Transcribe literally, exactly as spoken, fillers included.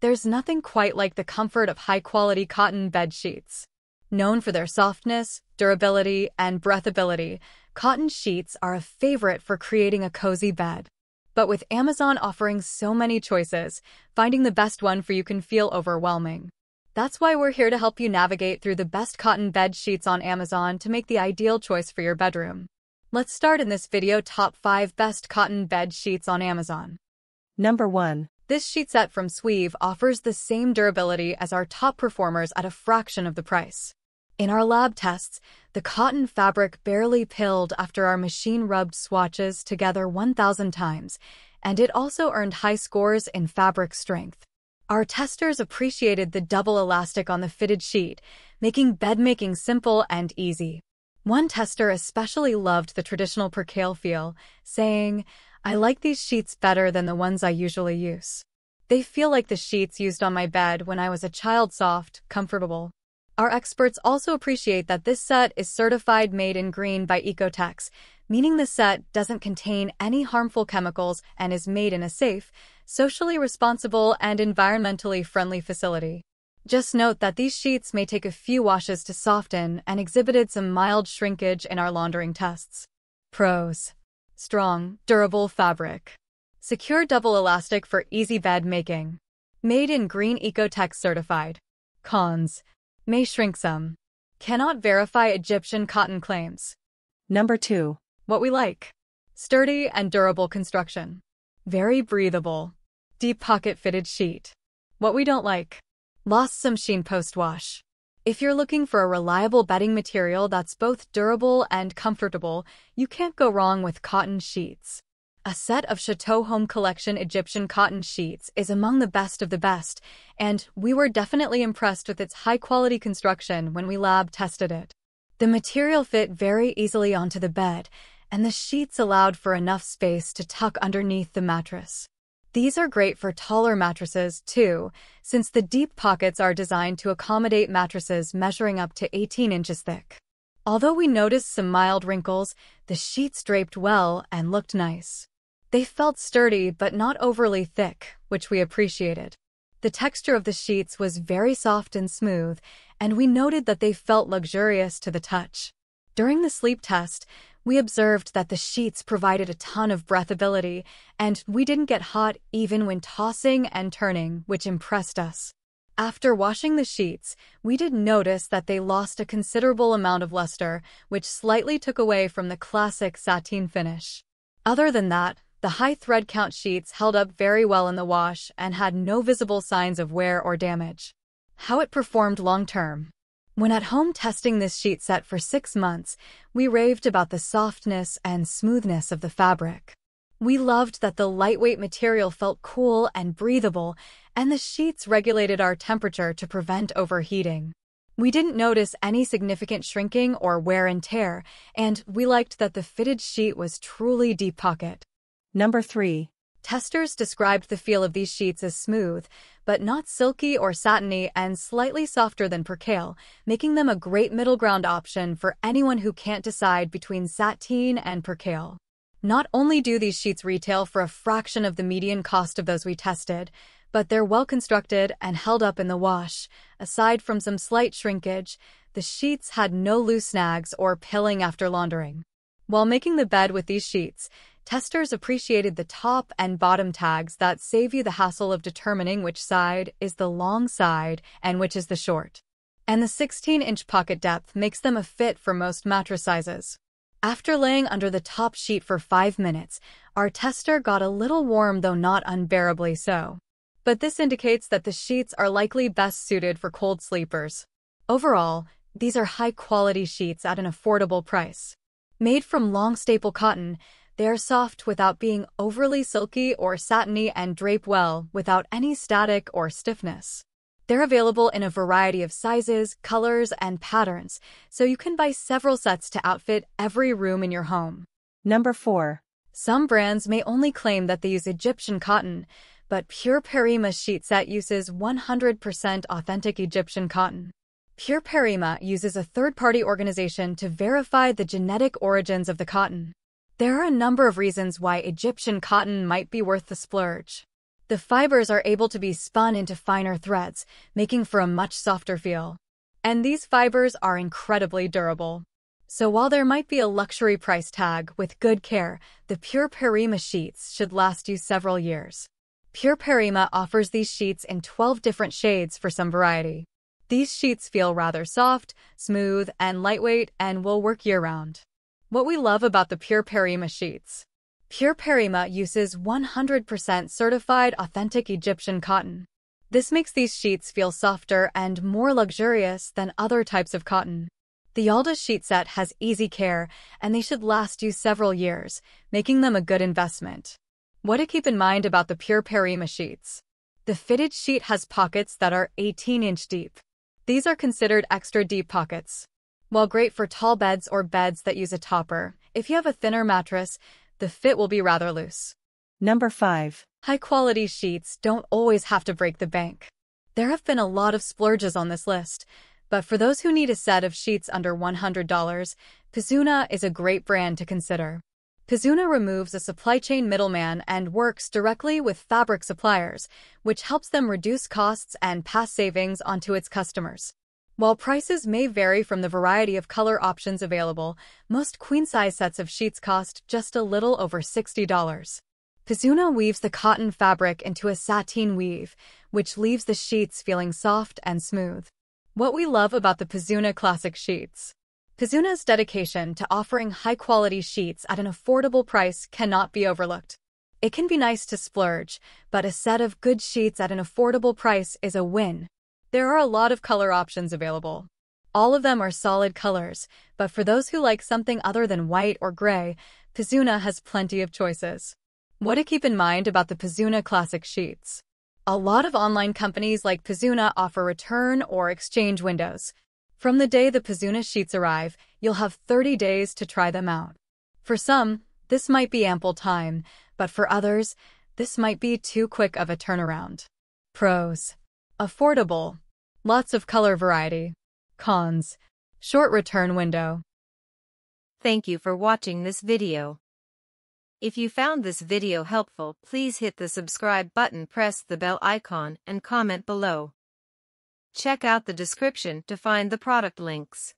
There's nothing quite like the comfort of high-quality cotton bed sheets. Known for their softness, durability, and breathability, cotton sheets are a favorite for creating a cozy bed. But with Amazon offering so many choices, finding the best one for you can feel overwhelming. That's why we're here to help you navigate through the best cotton bed sheets on Amazon to make the ideal choice for your bedroom. Let's start in this video top five best cotton bed sheets on Amazon. Number one. This sheet set from Sweeve offers the same durability as our top performers at a fraction of the price. In our lab tests, the cotton fabric barely pilled after our machine rubbed swatches together one thousand times, and it also earned high scores in fabric strength. Our testers appreciated the double elastic on the fitted sheet, making bedmaking simple and easy. One tester especially loved the traditional percale feel, saying, "I like these sheets better than the ones I usually use. They feel like the sheets used on my bed when I was a child, soft, comfortable." Our experts also appreciate that this set is certified made in green by Ecotex, meaning the set doesn't contain any harmful chemicals and is made in a safe, socially responsible, and environmentally friendly facility. Just note that these sheets may take a few washes to soften and exhibited some mild shrinkage in our laundering tests. Pros: strong, durable fabric, secure double elastic for easy bed making, made in green, Ecotex certified. Cons: may shrink some, cannot verify Egyptian cotton claims. Number two. What we like: sturdy and durable construction, very breathable, deep pocket fitted sheet. What we don't like: lost some sheen post-wash. If you're looking for a reliable bedding material that's both durable and comfortable, you can't go wrong with cotton sheets. A set of Chateau Home Collection Egyptian cotton sheets is among the best of the best, and we were definitely impressed with its high-quality construction when we lab tested it. The material fit very easily onto the bed, and the sheets allowed for enough space to tuck underneath the mattress. These are great for taller mattresses, too, since the deep pockets are designed to accommodate mattresses measuring up to eighteen inches thick. Although we noticed some mild wrinkles, the sheets draped well and looked nice. They felt sturdy but not overly thick, which we appreciated. The texture of the sheets was very soft and smooth, and we noted that they felt luxurious to the touch. During the sleep test, we observed that the sheets provided a ton of breathability, and we didn't get hot even when tossing and turning, which impressed us. After washing the sheets, we did notice that they lost a considerable amount of luster, which slightly took away from the classic sateen finish. Other than that, the high thread count sheets held up very well in the wash and had no visible signs of wear or damage. How it performed long-term. When at home testing this sheet set for six months, we raved about the softness and smoothness of the fabric. We loved that the lightweight material felt cool and breathable, and the sheets regulated our temperature to prevent overheating. We didn't notice any significant shrinking or wear and tear, and we liked that the fitted sheet was truly deep pocket. Number three. Testers described the feel of these sheets as smooth, but not silky or satiny, and slightly softer than percale, making them a great middle ground option for anyone who can't decide between sateen and percale. Not only do these sheets retail for a fraction of the median cost of those we tested, but they're well constructed and held up in the wash. Aside from some slight shrinkage, the sheets had no loose snags or pilling after laundering. While making the bed with these sheets, testers appreciated the top and bottom tags that save you the hassle of determining which side is the long side and which is the short. And the sixteen inch pocket depth makes them a fit for most mattress sizes. After laying under the top sheet for five minutes, our tester got a little warm, though not unbearably so. But this indicates that the sheets are likely best suited for cold sleepers. Overall, these are high-quality sheets at an affordable price. Made from long staple cotton, they are soft without being overly silky or satiny and drape well without any static or stiffness. They're available in a variety of sizes, colors, and patterns, so you can buy several sets to outfit every room in your home. Number four. Some brands may only claim that they use Egyptian cotton, but Pure Parima sheet set uses one hundred percent authentic Egyptian cotton. Pure Parima uses a third-party organization to verify the genetic origins of the cotton. There are a number of reasons why Egyptian cotton might be worth the splurge. The fibers are able to be spun into finer threads, making for a much softer feel. And these fibers are incredibly durable. So while there might be a luxury price tag, with good care, the Pure Parima sheets should last you several years. Pure Parima offers these sheets in twelve different shades for some variety. These sheets feel rather soft, smooth, and lightweight, and will work year-round. What we love about the Pure Parima sheets. Pure Parima uses one hundred percent certified authentic Egyptian cotton. This makes these sheets feel softer and more luxurious than other types of cotton. The Alda sheet set has easy care, and they should last you several years, making them a good investment. What to keep in mind about the Pure Parima sheets. The fitted sheet has pockets that are eighteen inch deep. These are considered extra deep pockets. While great for tall beds or beds that use a topper, if you have a thinner mattress, the fit will be rather loose. Number five. High-quality sheets don't always have to break the bank. There have been a lot of splurges on this list, but for those who need a set of sheets under one hundred dollars, Pizuna is a great brand to consider. Pizuna removes a supply chain middleman and works directly with fabric suppliers, which helps them reduce costs and pass savings onto its customers. While prices may vary from the variety of color options available, most queen-size sets of sheets cost just a little over sixty dollars. Pizuna weaves the cotton fabric into a sateen weave, which leaves the sheets feeling soft and smooth. What we love about the Pizuna Classic sheets. Pizuna's dedication to offering high-quality sheets at an affordable price cannot be overlooked. It can be nice to splurge, but a set of good sheets at an affordable price is a win. There are a lot of color options available. All of them are solid colors, but for those who like something other than white or gray, Pizuna has plenty of choices. What to keep in mind about the Pizuna Classic sheets. A lot of online companies like Pizuna offer return or exchange windows. From the day the Pizuna sheets arrive, you'll have thirty days to try them out. For some, this might be ample time, but for others, this might be too quick of a turnaround. Pros. Affordable. Lots of color variety. Cons. Short return window. Thank you for watching this video. If you found this video helpful, please hit the subscribe button, press the bell icon, and comment below. Check out the description to find the product links.